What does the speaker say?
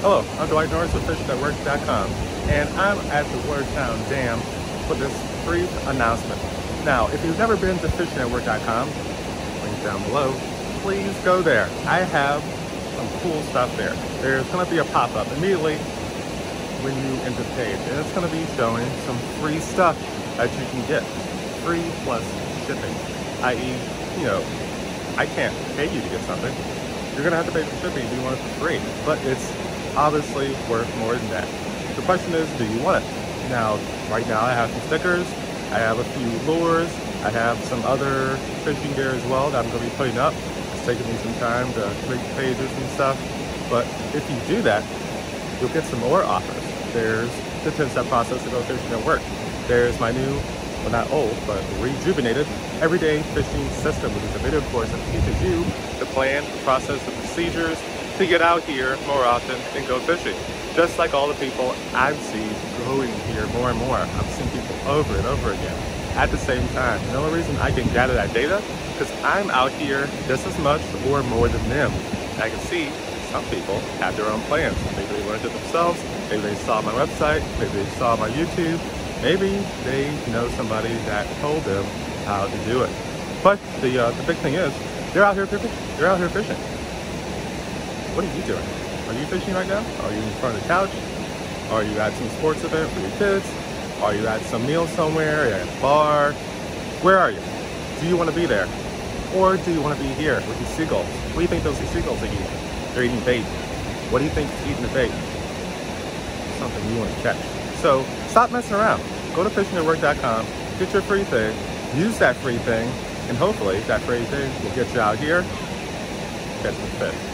Hello, I'm Dwight Norris with FishNetwork.com, and I'm at the Wordtown Dam for this brief announcement. Now, if you've never been to fishingatwork.com, link down below, please go there. I have some cool stuff there. There's going to be a pop-up immediately when you enter the page, and it's going to be showing some free stuff that you can get. Free plus shipping, i.e., you know, I can't pay you to get something. You're going to have to pay for shipping if you want it for free, but it's obviously worth more than that. The question is, do you want it? Now, right now I have some stickers, I have a few lures, I have some other fishing gear as well that I'm going to be putting up. It's taking me some time to create pages and stuff, but if you do that, you'll get some more offers. There's the 10-step process to go fishing at work. There's my new, well, not old, but rejuvenated Everyday Fishing System, which is a video course that teaches you the plan, the process, the procedures to get out here more often and go fishing. Just like all the people I've seen going here more and more. I've seen people over and over again at the same time. And the only reason I can gather that data because I'm out here just as much or more than them. And I can see some people have their own plans. Maybe they learned it themselves. Maybe they saw my website. Maybe they saw my YouTube. Maybe they know somebody that told them how to do it. But the big thing is they're out here fishing. They're out here fishing. What are you doing? Are you fishing right now? Are you in front of the couch? Are you at some sports event for your kids? Are you at some meal somewhere? Are you at a bar? Where are you? Do you want to be there? Or do you want to be here with these seagulls? What do you think those seagulls are eating? They're eating bait. What do you think is eating the bait? Something you want to catch. So stop messing around. Go to fishingatwork.com, get your free thing, use that free thing, and hopefully that free thing will get you out here catching fish.